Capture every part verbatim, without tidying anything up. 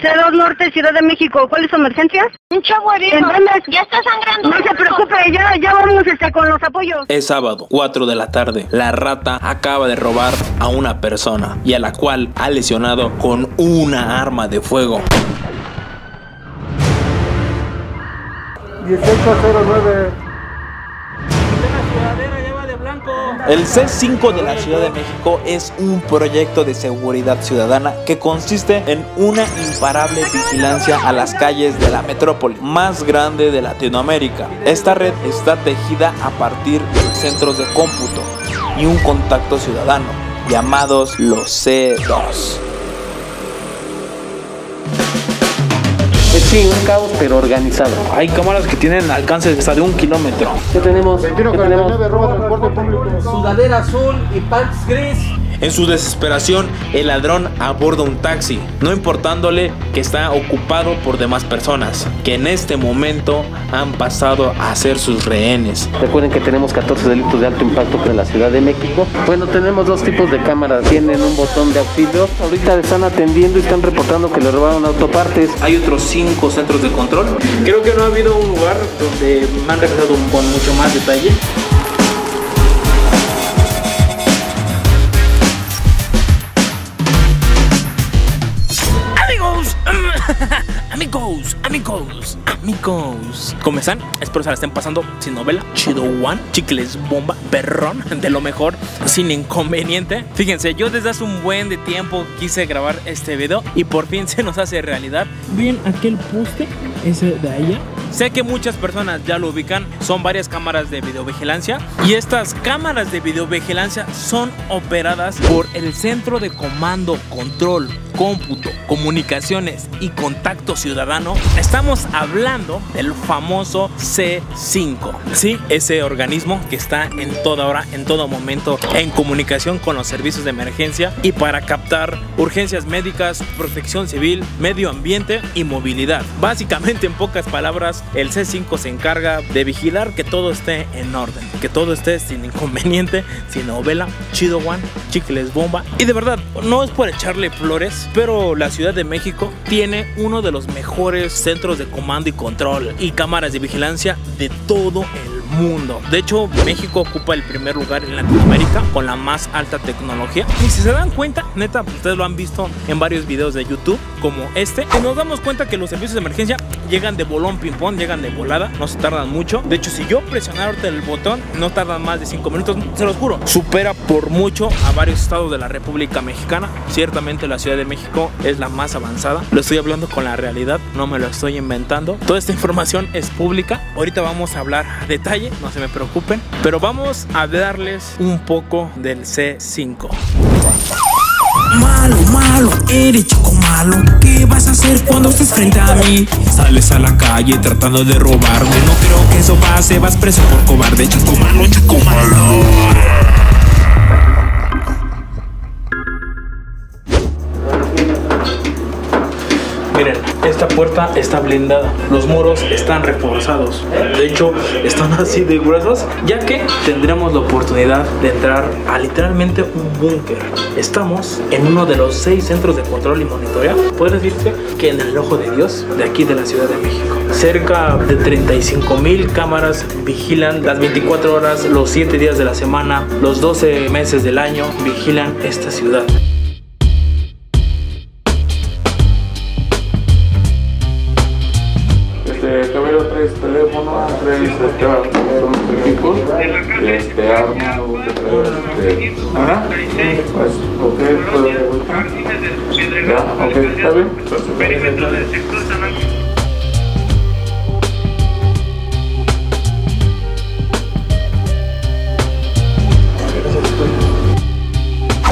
Cero Norte, Ciudad de México, ¿cuáles son emergencias? Un chavo herido. Entonces, ya está sangrando. No se preocupe, ya, ya vamos este, con los apoyos. Es sábado, cuatro de la tarde. La rata acaba de robar a una persona y a la cual ha lesionado con una arma de fuego. dieciocho cero nueve. El C cinco de la Ciudad de México es un proyecto de seguridad ciudadana que consiste en una imparable vigilancia a las calles de la metrópoli más grande de Latinoamérica. Esta red está tejida a partir de centros de cómputo y un contacto ciudadano, llamados los C dos. Sí, un caos pero organizado. Hay cámaras que tienen alcances hasta de un kilómetro. ¿Qué tenemos? veintiuno cuarenta y nueve, robo de transporte público. Sudadera azul y pants gris. En su desesperación, el ladrón aborda un taxi, no importándole que está ocupado por demás personas, que en este momento han pasado a ser sus rehenes. Recuerden que tenemos catorce delitos de alto impacto en la Ciudad de México. Bueno, tenemos dos tipos de cámaras, tienen un botón de auxilio. Ahorita están atendiendo y están reportando que le robaron autopartes. Hay otros cinco centros de control. Creo que no ha habido un lugar donde me han regresado con mucho más detalle. Amigos, amigos, amigos. ¿Cómo están? Espero se la estén pasando sin novela. Chido One, chicles, bomba, perrón, de lo mejor, sin inconveniente. Fíjense, yo desde hace un buen de tiempo quise grabar este video y por fin se nos hace realidad. ¿Ven aquel poste? Ese de allá. Sé que muchas personas ya lo ubican, son varias cámaras de videovigilancia y estas cámaras de videovigilancia son operadas por el Centro de Comando, Control, Cómputo, Comunicaciones y Contacto Ciudadano. Estamos hablando del famoso C cinco, sí, ese organismo que está en toda hora, en todo momento en comunicación con los servicios de emergencia y para captar urgencias médicas, protección civil, medio ambiente y movilidad. Básicamente, en pocas palabras, el C cinco se encarga de vigilar que todo esté en orden, que todo esté sin inconveniente, sin novela, chido one, chicles bomba. Y de verdad, no es por echarle flores, pero la Ciudad de México tiene uno de los mejores centros de comando y control y cámaras de vigilancia de todo el mundo. De hecho, México ocupa el primer lugar en Latinoamérica con la más alta tecnología. Y si se dan cuenta, neta, ustedes lo han visto en varios videos de YouTube como este, que nos damos cuenta que los servicios de emergencia llegan de bolón ping pong, llegan de volada, no se tardan mucho. De hecho, si yo presionar ahorita el botón, no tardan más de cinco minutos, se los juro. Supera por mucho a varios estados de la República Mexicana. Ciertamente la Ciudad de México es la más avanzada. Lo estoy hablando con la realidad, no me lo estoy inventando. Toda esta información es pública. Ahorita vamos a hablar a detalle, no se me preocupen, pero vamos a darles un poco del C cinco. Malo, malo, eres chico malo. ¿Qué vas a hacer cuando estés frente a mí? Sales a la calle tratando de robarme. No creo que eso pase, vas preso por cobarde. Chico malo, chico malo. Miren, esta puerta está blindada, los muros están reforzados, de hecho están así de gruesos, ya que tendremos la oportunidad de entrar a literalmente un búnker. Estamos en uno de los seis centros de control y monitoreo, puedes decirte que en el ojo de Dios, de aquí de la Ciudad de México. Cerca de treinta y cinco mil cámaras vigilan las veinticuatro horas, los siete días de la semana, los doce meses del año, vigilan esta ciudad. Teléfono, tres, este, son tres equipos, este, arma, este, ajá, pues, ok, todo, ya, ok, está bien, entonces,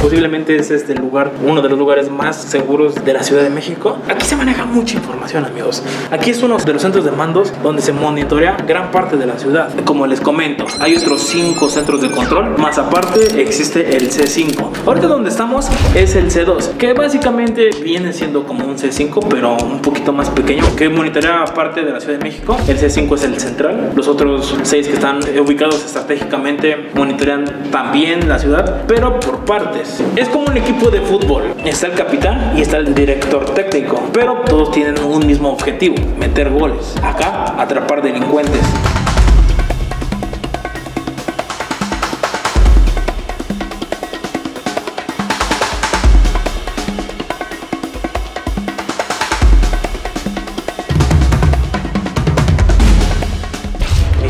posiblemente es este lugar, uno de los lugares más seguros de la Ciudad de México. Aquí se maneja mucha información, amigos. Aquí es uno de los centros de mandos donde se monitorea gran parte de la ciudad. Como les comento, hay otros cinco centros de control, más aparte existe el C cinco. Ahorita donde estamos es el C dos, que básicamente viene siendo como un C cinco, pero un poquito más pequeño, que monitorea parte de la Ciudad de México. El C cinco es el central. Los otros seis que están ubicados estratégicamente monitorean también la ciudad, pero por partes. ellos. Es como un equipo de fútbol. Está el capitán y está el director técnico, pero todos tienen un mismo objetivo: meter goles. Acá, atrapar delincuentes.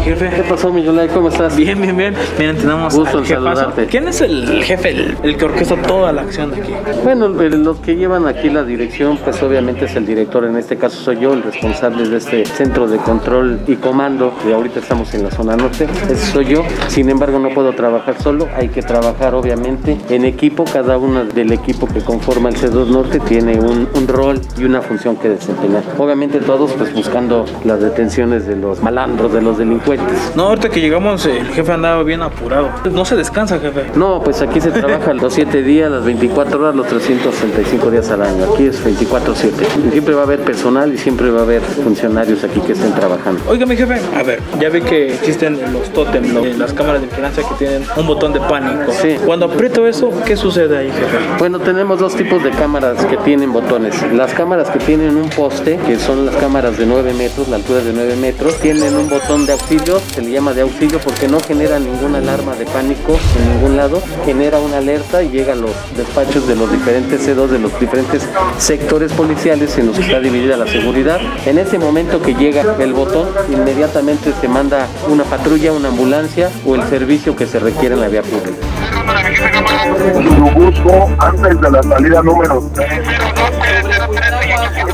Jefe. ¿Qué pasó, mi Yulay? ¿Cómo estás? Bien, bien, bien. Miren, tenemos gusto al saludarte. ¿Quién es el jefe, el, el que orquesta toda la acción de aquí? Bueno, los que llevan aquí la dirección, pues obviamente es el director. En este caso soy yo, el responsable de este centro de control y comando. Y ahorita estamos en la zona norte. Ese soy yo. Sin embargo, no puedo trabajar solo. Hay que trabajar, obviamente, en equipo. Cada uno del equipo que conforma el C dos Norte tiene un, un rol y una función que desempeñar. Obviamente todos, pues, buscando las detenciones de los malandros, de los delincuentes. No, ahorita que llegamos el jefe andaba bien apurado. ¿No se descansa, jefe? No, pues aquí se trabaja los siete días, las veinticuatro horas, los trescientos sesenta y cinco días al año. Aquí es veinticuatro siete. Siempre va a haber personal y siempre va a haber funcionarios aquí que estén trabajando. Oiga, mi jefe, a ver, ya ve que existen los tótems, ¿no? Las cámaras de vigilancia que tienen un botón de pánico. Sí. Cuando aprieto eso, ¿qué sucede ahí, jefe? Bueno, tenemos dos tipos de cámaras que tienen botones. Las cámaras que tienen un poste, que son las cámaras de nueve metros, la altura de nueve metros, tienen un botón de auxilio. Se le llama de auxilio porque no genera ninguna alarma de pánico en ningún lado, genera una alerta y llega a los despachos de los diferentes C dos, de los diferentes sectores policiales en los que está dividida la seguridad. En ese momento que llega el botón, inmediatamente se manda una patrulla, una ambulancia o el servicio que se requiere en la vía pública. Su busco antes de la salida número tres.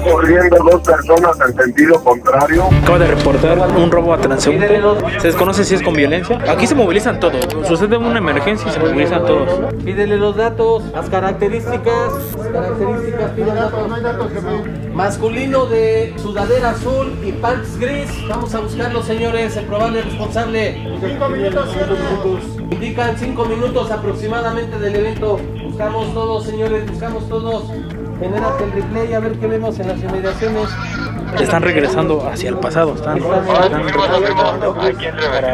Corriendo dos personas en sentido contrario. Acaba de reportar un robo a transeúnte. Se desconoce si es con violencia. Aquí se movilizan todos. Sucede una emergencia y se movilizan todos. Pídele los datos, las características. Las características, pídele datos. No hay datos, jefe. Masculino de sudadera azul y pants gris. Vamos a buscarlo, señores. El probable responsable. Cinco minutos, siete. Indican cinco minutos aproximadamente del evento. Buscamos todos, señores. Buscamos todos. Generas el replay a ver qué vemos en las inmediaciones. Están regresando hacia el pasado, están, están retornando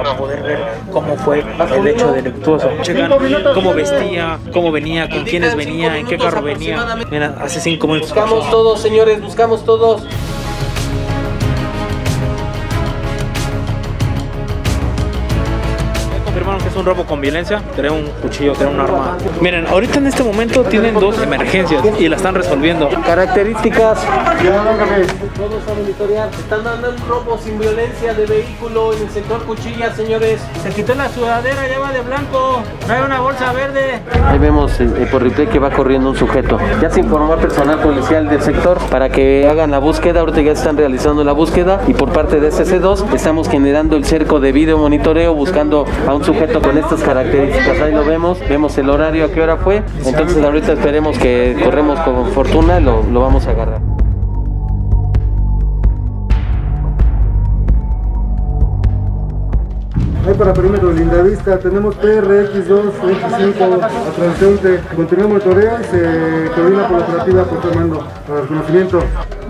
para poder ver cómo fue el hecho delictuoso. Checan cómo vestía, cómo venía, con quiénes venía, en qué carro venía. Mira, hace cinco minutos. Buscamos todos, señores, buscamos todos. Que es un robo con violencia, trae un cuchillo, trae un arma. Miren, ahorita en este momento tienen dos emergencias y la están resolviendo. Características. Todos a monitorear. Están dando un robo sin violencia de vehículo en el sector Cuchilla, señores. Se quitó la sudadera, lleva de blanco, trae una bolsa verde. Ahí vemos eh, por replay que va corriendo un sujeto. Ya se informó al personal policial del sector para que hagan la búsqueda. Ahorita ya están realizando la búsqueda y por parte de C dos estamos generando el cerco de video monitoreo buscando a un sujeto con estas características. Ahí lo vemos, vemos el horario, a qué hora fue. Entonces ahorita esperemos que corremos con fortuna, lo, lo vamos a agarrar. Ahí para primero, Lindavista, tenemos P R X dos veinticinco a transeúnte. Continúa monitoreo y se coordina por la operativa por tu mando, para el conocimiento.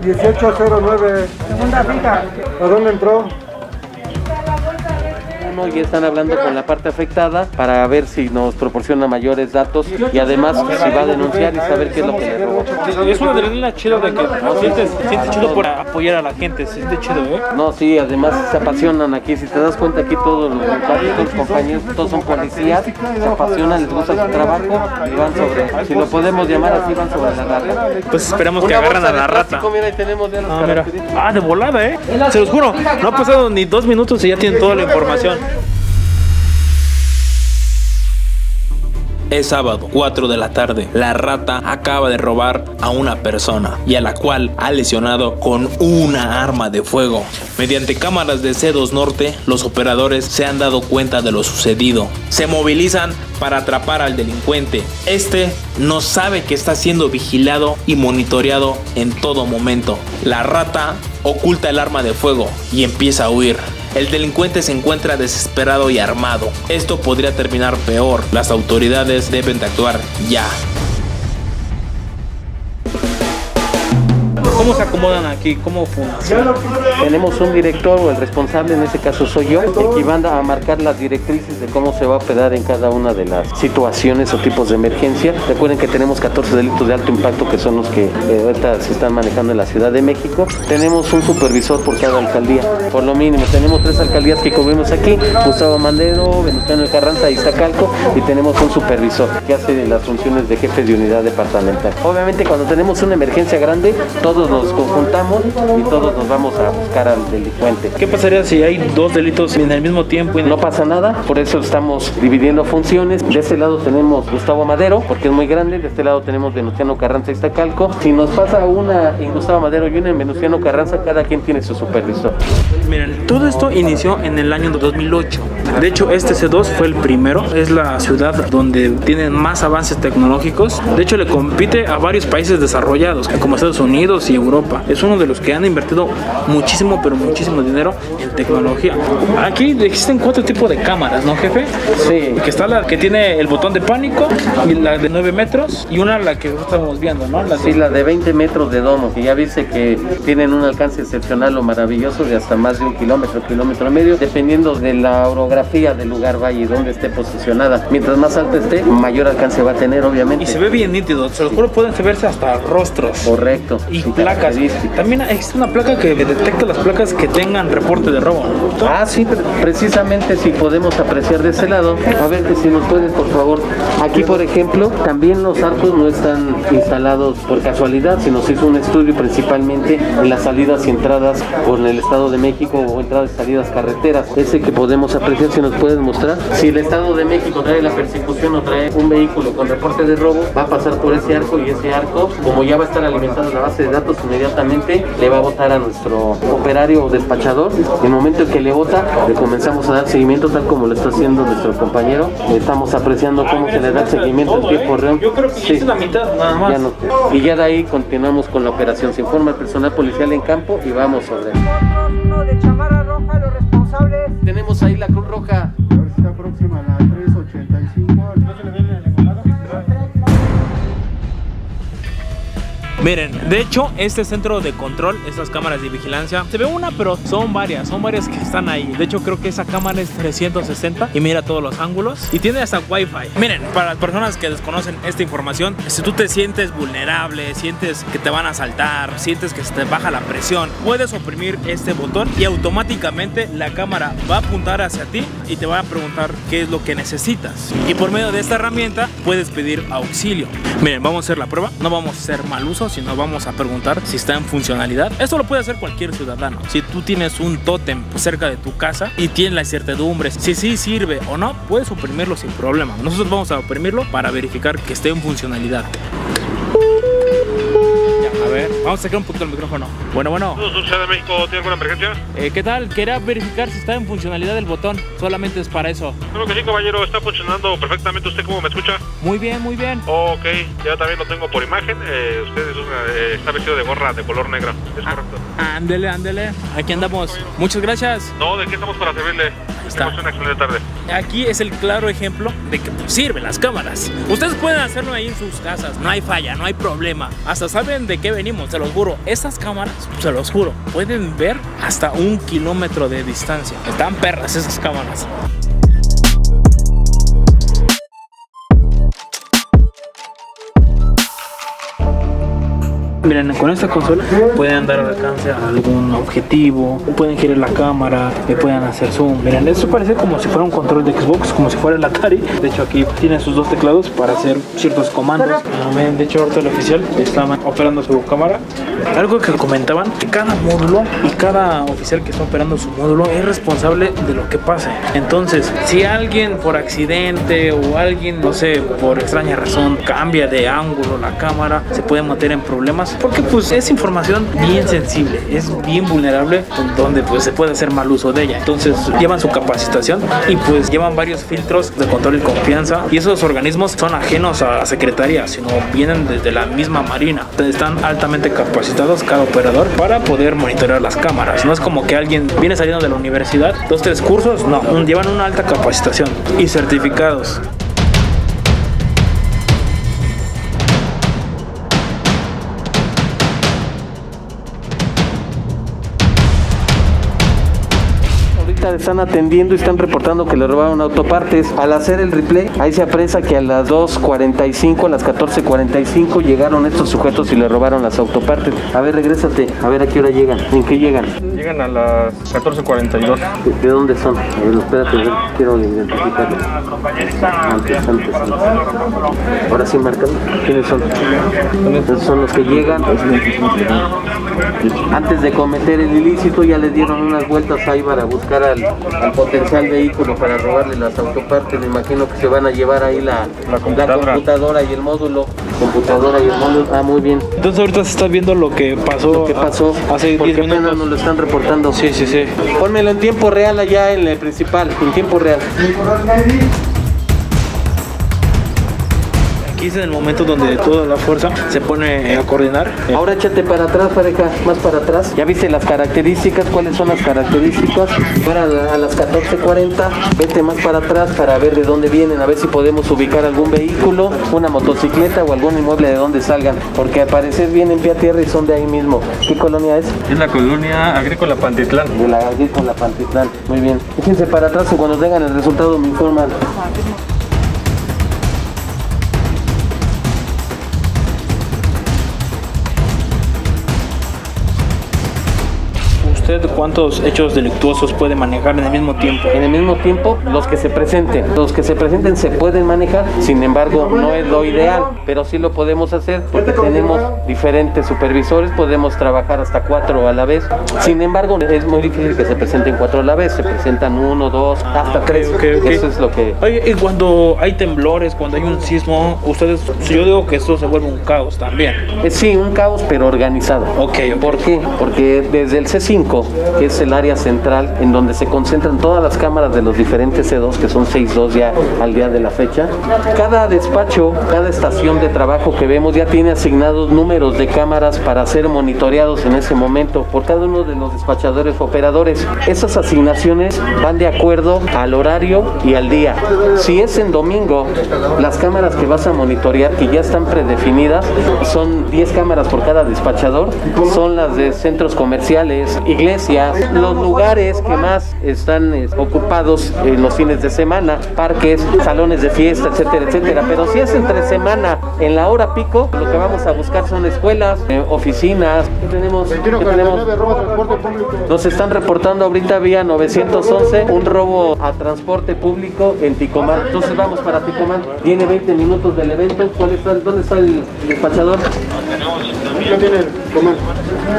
dieciocho cero nueve. Segunda fija. ¿A dónde entró? Y están hablando con la parte afectada para ver si nos proporciona mayores datos y además si va a denunciar y saber qué es lo que le robó. Es una adrenalina chida de que sientes, sientes chido por apoyar a la gente, sientes chido, ¿eh? No, sí, además se apasionan aquí. Si te das cuenta, aquí todos los compañeros, compañeros todos son policías, se apasionan, les gusta su trabajo y van sobre, si lo podemos llamar así, van sobre la rata. Pues esperamos que agarren a la rata. Mira, ahí tenemos ya los caracteres. Ah, de volada, ¿eh? Se los juro, no ha pasado ni dos minutos y ya tienen toda la información. Es sábado, cuatro de la tarde. La rata acaba de robar a una persona y a la cual ha lesionado con una arma de fuego. Mediante cámaras de C dos Norte, los operadores se han dado cuenta de lo sucedido. Se movilizan para atrapar al delincuente. Este no sabe que está siendo vigilado y monitoreado en todo momento. La rata oculta el arma de fuego y empieza a huir. El delincuente se encuentra desesperado y armado. Esto podría terminar peor. Las autoridades deben de actuar ya. ¿Cómo se acomodan aquí? ¿Cómo funciona? Tenemos un director, o el responsable, en este caso soy yo, el que manda a marcar las directrices de cómo se va a operar en cada una de las situaciones o tipos de emergencia. Recuerden que tenemos catorce delitos de alto impacto, que son los que eh, ahorita se están manejando en la Ciudad de México. Tenemos un supervisor por cada alcaldía, por lo mínimo. Tenemos tres alcaldías que cubrimos aquí: Gustavo Madero, Venustiano Carranza, Iztacalco, y tenemos un supervisor que hace las funciones de jefe de unidad departamental. Obviamente, cuando tenemos una emergencia grande, todos nos conjuntamos y todos nos vamos a buscar al delincuente. ¿Qué pasaría si hay dos delitos en el mismo tiempo? No pasa nada, por eso estamos dividiendo funciones. De este lado tenemos Gustavo Madero, porque es muy grande. De este lado tenemos Venustiano Carranza, Iztacalco. Si nos pasa una en Gustavo Madero y una en Venustiano Carranza, cada quien tiene su supervisor. Miren, todo esto inició en el año dos mil ocho. De hecho, este C dos fue el primero. Es la ciudad donde tienen más avances tecnológicos. De hecho, le compite a varios países desarrollados, como Estados Unidos y Europa. Es uno de los que han invertido muchísimo, pero muchísimo dinero en tecnología. Aquí existen cuatro tipos de cámaras, ¿no, jefe? Sí. Que está la que tiene el botón de pánico, y la de nueve metros, y una la que estamos viendo, ¿no? La sí, de... la de veinte metros de domo, que ya viste que tienen un alcance excepcional o maravilloso de hasta más de un kilómetro, kilómetro y medio, dependiendo de la orografía del lugar, valle, donde esté posicionada. Mientras más alto esté, mayor alcance va a tener, obviamente. Y se ve bien nítido, se los juro, pueden verse hasta rostros. Correcto. Y, y placas. También existe una placa que detecta las placas que tengan reporte de robo. Ah, sí, precisamente, si podemos apreciar de ese lado. A ver, que si nos puedes, por favor. Aquí, por ejemplo, también los arcos no están instalados por casualidad, sino se hizo un estudio principalmente en las salidas y entradas con el Estado de México, o entradas y salidas carreteras. Ese que podemos apreciar, si nos puedes mostrar. Si el Estado de México trae la persecución o trae un vehículo con reporte de robo, va a pasar por ese arco, y ese arco, como ya va a estar alimentado la base de datos, inmediatamente le va a votar a nuestro operario o despachador. En el momento en que le vota, le comenzamos a dar seguimiento, tal como lo está haciendo nuestro compañero. Estamos apreciando cómo se le da seguimiento en tiempo real. Yo creo que sí, es la mitad nada más. Ya no. Y ya de ahí continuamos con la operación. Se informa el personal policial en campo y vamos sobre él. De chamarra roja, los responsables. Tenemos ahí la Cruz Roja. A ver si está próxima la tres ochenta y cinco. Miren, de hecho, este centro de control, estas cámaras de vigilancia, se ve una, pero son varias, son varias que están ahí. De hecho, creo que esa cámara es trescientos sesenta y mira todos los ángulos, y tiene hasta wifi. Miren, para las personas que desconocen esta información, si tú te sientes vulnerable, sientes que te van a asaltar, sientes que se te baja la presión, puedes oprimir este botón y automáticamente la cámara va a apuntar hacia ti y te va a preguntar qué es lo que necesitas. Y por medio de esta herramienta puedes pedir auxilio. Miren, vamos a hacer la prueba, no vamos a hacer mal uso, si no vamos a preguntar si está en funcionalidad. Esto lo puede hacer cualquier ciudadano. Si tú tienes un tótem cerca de tu casa y tienes la incertidumbre si sí sirve o no, puedes oprimirlo sin problema. Nosotros vamos a oprimirlo para verificar que esté en funcionalidad. Ya, a ver, vamos a sacar un poquito el micrófono. Bueno, bueno. ¿Ciudad de México tiene alguna emergencia? Eh, ¿Qué tal? Quería verificar si está en funcionalidad el botón. Solamente es para eso. Creo que sí, caballero. Está funcionando perfectamente. ¿Usted cómo me escucha? Muy bien, muy bien. Oh, ok, ya también lo tengo por imagen. Eh, usted es una, eh, está vestido de gorra de color negra, es ah, correcto. Ándele, ándele. Aquí andamos. Muchas gracias. No, ¿de qué estamos para servirle? Está. Una excelente tarde. Aquí es el claro ejemplo de que sirven las cámaras. Ustedes pueden hacerlo ahí en sus casas. No hay falla, no hay problema. Hasta saben de qué venimos, se los juro. Estas cámaras, se los juro, pueden ver hasta un kilómetro de distancia. Están perras esas cámaras. Miren, con esta consola pueden dar alcance a algún objetivo, pueden girar la cámara, le pueden hacer zoom. Miren, esto parece como si fuera un control de Xbox, como si fuera el Atari. De hecho, aquí tienen sus dos teclados para hacer ciertos comandos. De hecho, ahorita el oficial está operando su cámara. Algo que comentaban, que cada módulo y cada oficial que está operando su módulo es responsable de lo que pase. Entonces, si alguien por accidente o alguien, no sé, por extraña razón, cambia de ángulo la cámara, se puede meter en problemas, porque pues es información bien sensible, es bien vulnerable, donde pues se puede hacer mal uso de ella. Entonces llevan su capacitación y pues llevan varios filtros de control y confianza, y esos organismos son ajenos a la secretaría, sino vienen desde la misma marina. Están altamente capacitados cada operador para poder monitorear las cámaras. No es como que alguien viene saliendo de la universidad, dos, tres cursos, no, llevan una alta capacitación y certificados. Pública están atendiendo y están reportando que le robaron autopartes. Al hacer el replay, ahí se apresa que a las dos cuarenta y cinco, a las catorce cuarenta y cinco llegaron estos sujetos y le robaron las autopartes. A ver, regrésate, a ver a qué hora llegan, ¿en qué llegan? Llegan a las catorce cuarenta y dos. ¿De, de dónde son? A ver, espérate, quiero identificarlos. Antes, antes, antes. Ahora sí, marcan. ¿Quiénes son? Entonces son los que llegan antes de cometer el ilícito, ya les dieron unas vueltas ahí para buscar al, al potencial vehículo para robarle las autopartes. Me imagino que se van a llevar ahí la, la, computadora. la computadora y el módulo. Computadora y el módulo, ah, muy bien. Entonces ahorita se está viendo lo que pasó, lo que pasó hace diez minutos. Apenas nos lo están reportando. Sí, sí, sí. Pónmelo en tiempo real allá en el principal, en tiempo real. Aquí es el momento donde toda la fuerza se pone a coordinar. Ahora échate para atrás, pareja, más para atrás. Ya viste las características, cuáles son las características. Ahora a las catorce cuarenta, vete más para atrás para ver de dónde vienen, a ver si podemos ubicar algún vehículo, una motocicleta o algún inmueble de donde salgan, porque al parecer vienen vía tierra y son de ahí mismo. ¿Qué colonia es? Es la colonia Agrícola Pantitlán. De la Agrícola Pantitlán, muy bien. Fíjense para atrás o cuando tengan el resultado me informan. ¿Cuántos hechos delictuosos puede manejar en el mismo tiempo? En el mismo tiempo, los que se presenten. Los que se presenten se pueden manejar, sin embargo, no es lo ideal, pero sí lo podemos hacer porque tenemos diferentes supervisores, podemos trabajar hasta cuatro a la vez. Sin embargo, es muy difícil que se presenten cuatro a la vez, se presentan uno, dos, hasta ah, tres. Okay, okay, okay. Eso es lo que... Oye, y cuando hay temblores, cuando hay un sismo, ustedes, yo digo que esto se vuelve un caos también. Eh, sí, un caos, pero organizado. Okay, okay. ¿Por qué? Porque desde el C cinco, que es el área central en donde se concentran todas las cámaras de los diferentes C dos, que son seis dos ya al día de la fecha. Cada despacho, cada estación de trabajo que vemos ya tiene asignados números de cámaras para ser monitoreados en ese momento por cada uno de los despachadores o operadores. Esas asignaciones van de acuerdo al horario y al día. Si es en domingo, las cámaras que vas a monitorear, que ya están predefinidas, son diez cámaras por cada despachador, son las de centros comerciales, iglesias, los lugares que más están ocupados en los fines de semana, parques, salones de fiesta, etcétera, etcétera. Pero si es entre semana, en la hora pico, lo que vamos a buscar son escuelas, eh, oficinas. ¿Qué tenemos? ¿Qué tenemos? Nos están reportando ahorita vía nueve once un robo a transporte público en Ticomán. Entonces vamos para Ticomán. Tiene veinte minutos del evento. ¿Cuál está, ¿Dónde está el despachador?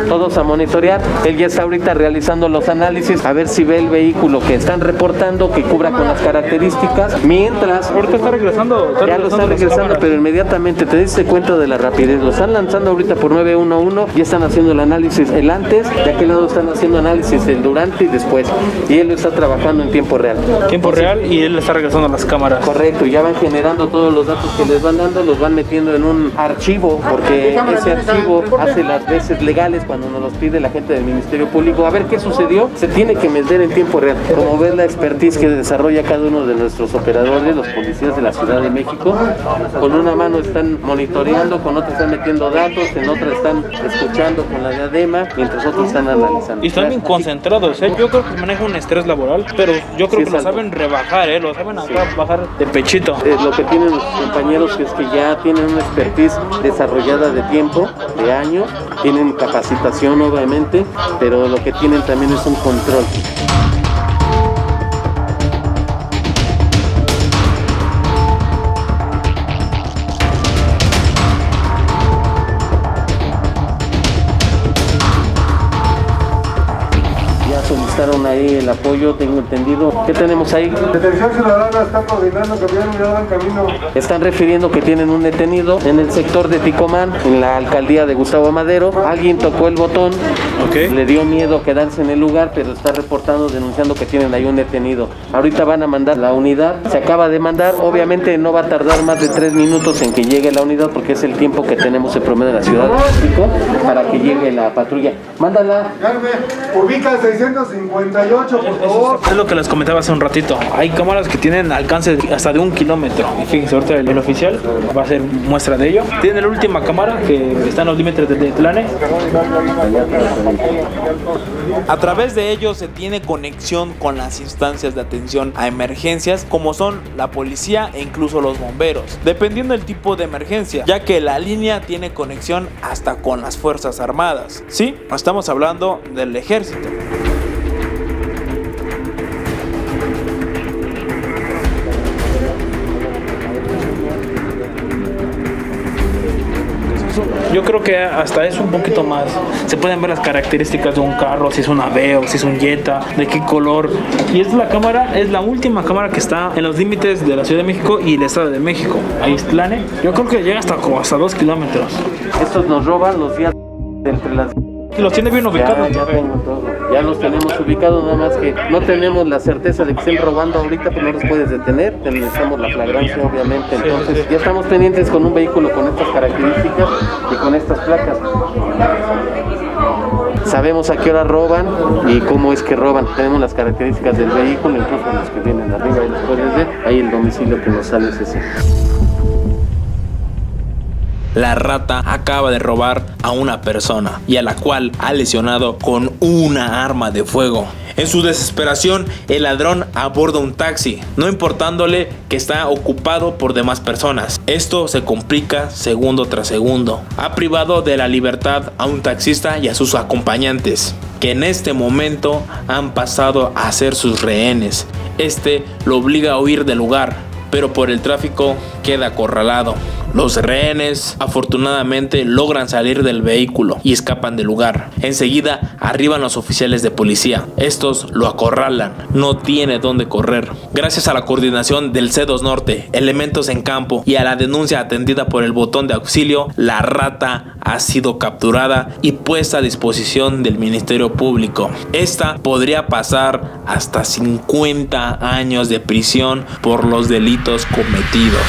Todos a monitorear. Él ya está ahorita realizando los análisis, a ver si ve el vehículo que están reportando, que cubra con las características. Mientras... Ahorita está regresando. Está ya regresando, lo están regresando, pero inmediatamente te diste cuenta de la rapidez. Lo están lanzando ahorita por nueve once, ya están haciendo el análisis, el antes, de aquel lado están haciendo análisis, el durante y después. Y él lo está trabajando en tiempo real. Tiempo real y él está regresando a las cámaras. Correcto, y ya van generando todos los datos que les van dando, los van metiendo en un archivo, porque ese archivo hace las veces legales cuando nos los pide la gente del Ministerio Público. A ver qué sucedió, se tiene que meter en tiempo real. Como ves la expertise que desarrolla cada uno de nuestros operadores, los policías de la Ciudad de México, con una mano están monitoreando, con otra están metiendo datos, en otra están escuchando con la diadema, mientras otros están analizando. Y están bien concentrados, ¿eh? Yo creo que manejan un estrés laboral, pero yo creo sí, que lo saben rebajar, ¿eh? Lo saben acá sí. bajar de pechito. Eh, lo que tienen los compañeros es que ya tienen una expertise desarrollada de tiempo, de años, tienen capacitación obviamente, pero lo que tienen también es un control. Solicitaron ahí el apoyo, tengo entendido. ¿Qué tenemos ahí? Detención ciudadana está coordinando que tienen mirado al camino. Están refiriendo que tienen un detenido en el sector de Ticomán, en la alcaldía de Gustavo Madero. Alguien tocó el botón, okay. Le dio miedo quedarse en el lugar, pero está reportando, denunciando que tienen ahí un detenido. Ahorita van a mandar la unidad, se acaba de mandar. Obviamente no va a tardar más de tres minutos en que llegue la unidad, porque es el tiempo que tenemos en promedio en la Ciudad de México para que llegue la patrulla. Mándala. Carmen, ubica seiscientos. cincuenta y ocho, por favor. Es lo que les comentaba hace un ratito. Hay cámaras que tienen alcance hasta de un kilómetro. Fíjense, ahorita el, el oficial va a hacer muestra de ello. Tiene la última cámara que está en los límites de Tlánex. A través de ello se tiene conexión con las instancias de atención a emergencias como son la policía e incluso los bomberos, dependiendo del tipo de emergencia, ya que la línea tiene conexión hasta con las Fuerzas Armadas. Sí, estamos hablando del ejército. Yo creo que hasta eso un poquito más. Se pueden ver las características de un carro, si es un Aveo, si es un Jetta, de qué color. Y esta es la cámara, es la última cámara que está en los límites de la Ciudad de México y el Estado de México. Ahí es Tlánex. Yo creo que llega hasta como hasta dos kilómetros. Estos nos roban los días entre las... Los tiene bien ubicados. Ya, ya, tengo todo. Ya los tenemos ubicados, nada más que no tenemos la certeza de que estén robando ahorita, pero no los puedes detener. Necesitamos la flagrancia, obviamente. Entonces, sí, sí. Ya estamos pendientes con un vehículo con estas características y con estas placas. Sabemos a qué hora roban y cómo es que roban. Tenemos las características del vehículo, incluso los que vienen arriba y los puedes ver. Ahí el domicilio que nos sale es ese. La rata acaba de robar a una persona y a la cual ha lesionado con una arma de fuego. En su desesperación, el ladrón aborda un taxi, no importándole que está ocupado por demás personas. Esto se complica segundo tras segundo. Ha privado de la libertad a un taxista y a sus acompañantes, que en este momento han pasado a ser sus rehenes. Este lo obliga a huir del lugar, pero por el tráfico queda acorralado. Los rehenes afortunadamente logran salir del vehículo y escapan del lugar. Enseguida arriban los oficiales de policía. Estos lo acorralan, no tiene dónde correr. Gracias a la coordinación del C dos Norte, elementos en campo y a la denuncia atendida por el botón de auxilio, la rata ha sido capturada y puesta a disposición del Ministerio Público. Esta podría pasar hasta cincuenta años de prisión por los delitos cometidos.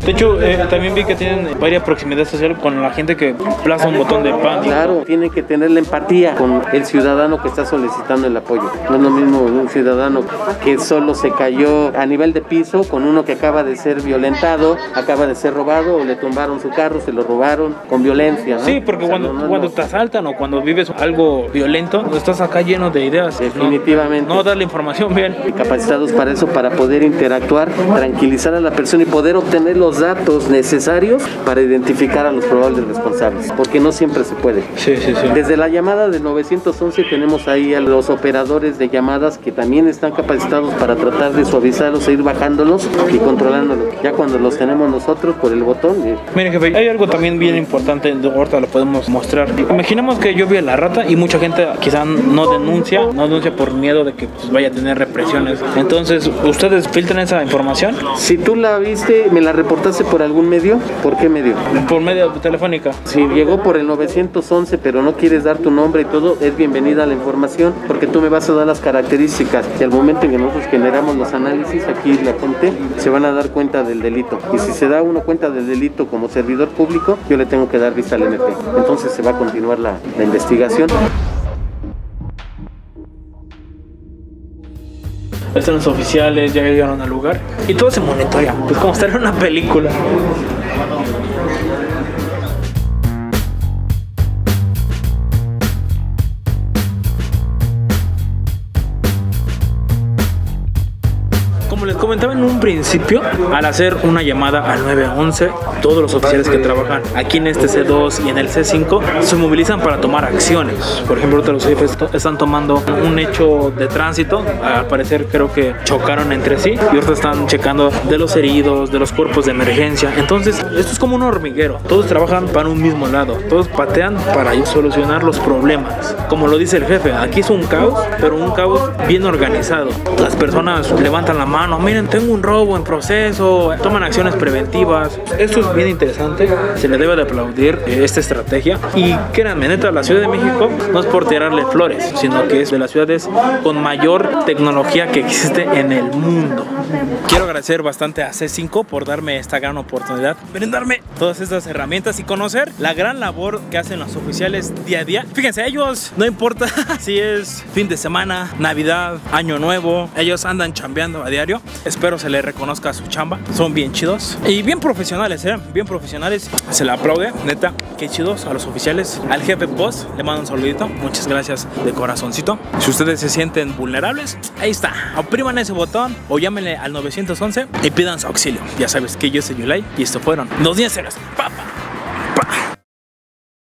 De hecho, eh, también vi que tienen varias proximidades sociales con la gente que plaza un botón de pánico. Claro, tiene que tener la empatía con el ciudadano que está solicitando el apoyo. No es lo mismo un ciudadano que solo se cayó a nivel de piso con uno que acaba de ser violentado, acaba de ser robado o le tumbaron su carro, se lo robaron con violencia, ¿no? Sí, porque o sea, cuando, no, no, cuando te asaltan o cuando vives algo violento, estás acá lleno de ideas. Definitivamente. No, no dar la información bien. Y capacitados para eso, para poder interactuar, tranquilizar a la persona y poder obtener los datos necesarios para identificar a los probables responsables, porque no siempre se puede. Sí, sí, sí. Desde la llamada de nueve once tenemos ahí a los operadores de llamadas que también están capacitados para tratar de suavizarlos e ir bajándolos y controlándolos. Ya cuando los tenemos nosotros por el botón. Eh. Miren, jefe, hay algo también bien importante, ahorita lo podemos mostrar. Imaginemos que yo vi a la rata y mucha gente quizás no denuncia, no denuncia por miedo de que pues, vaya a tener represiones. Entonces, ¿ustedes filtran esa información? Si tú la viste, me la reportaste por algún medio. ¿Por qué medio? Por medio telefónica. Si llegó por el nueve once pero no quieres dar tu nombre y todo, es bienvenida la información porque tú me vas a dar las características y al momento en que nosotros generamos los análisis aquí la gente se van a dar cuenta del delito y si se da uno cuenta del delito como servidor público, yo le tengo que dar vista al M P. Entonces se va a continuar la, la investigación. Están los oficiales, ya llegaron al lugar y todo se monitorea, pues como estar en una película. Como les comentaba en un principio, al hacer una llamada al nueve once, todos los oficiales que trabajan aquí en este C dos y en el C cinco se movilizan para tomar acciones. Por ejemplo, los jefes están tomando un hecho de tránsito, al parecer creo que chocaron entre sí y ahorita están checando de los heridos, de los cuerpos de emergencia. Entonces, esto es como un hormiguero, todos trabajan para un mismo lado, todos patean para solucionar los problemas. Como lo dice el jefe, aquí es un caos, pero un caos bien organizado. Las personas levantan la mano, no, miren, tengo un robo en proceso, toman acciones preventivas. Esto es bien interesante, se le debe de aplaudir esta estrategia. Y créanme, neta, la Ciudad de México no es por tirarle flores, sino que es de las ciudades con mayor tecnología que existe en el mundo. Quiero agradecer bastante a C cinco por darme esta gran oportunidad, brindarme todas estas herramientas y conocer la gran labor que hacen los oficiales día a día. Fíjense, ellos no importa si es fin de semana, Navidad, Año Nuevo, ellos andan chambeando a diario. Espero se le reconozca su chamba. Son bien chidos y bien profesionales, ¿eh? Bien profesionales. Se le aplaude, neta. Qué chidos a los oficiales. Al jefe boss le mando un saludito. Muchas gracias de corazoncito. Si ustedes se sienten vulnerables, ahí está. Opriman ese botón o llámenle al nueve once y pidan su auxilio. Ya sabes que yo soy Yulay y esto fueron los diez ceros. ¡Papa!